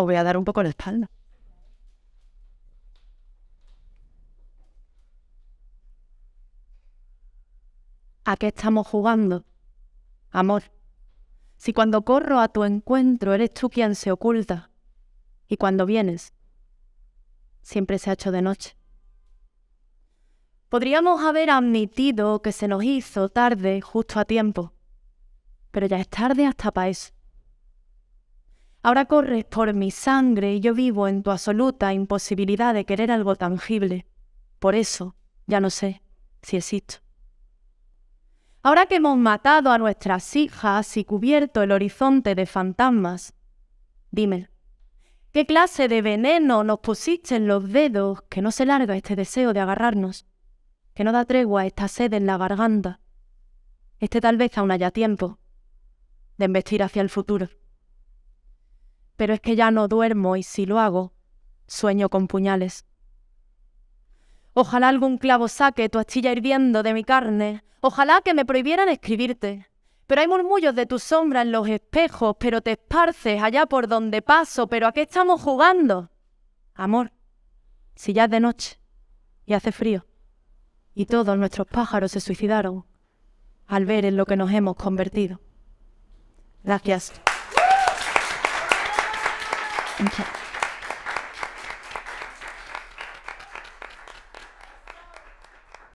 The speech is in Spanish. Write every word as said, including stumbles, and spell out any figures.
os voy a dar un poco la espalda. ¿A qué estamos jugando, amor? Si cuando corro a tu encuentro eres tú quien se oculta, y cuando vienes, siempre se ha hecho de noche. Podríamos haber admitido que se nos hizo tarde justo a tiempo, pero ya es tarde hasta para eso. Ahora corres por mi sangre y yo vivo en tu absoluta imposibilidad de querer algo tangible. Por eso ya no sé si existo. Ahora que hemos matado a nuestras hijas y cubierto el horizonte de fantasmas, dime, ¿qué clase de veneno nos pusiste en los dedos que no se larga este deseo de agarrarnos, que no da tregua esta sed en la garganta, este tal vez aún haya tiempo de embestir hacia el futuro? Pero es que ya no duermo y si lo hago, sueño con puñales. Ojalá algún clavo saque tu astilla hirviendo de mi carne. Ojalá que me prohibieran escribirte. Pero hay murmullos de tu sombra en los espejos, pero te esparces allá por donde paso. ¿Pero a qué estamos jugando? Amor, si ya es de noche y hace frío, y todos nuestros pájaros se suicidaron al ver en lo que nos hemos convertido. Gracias.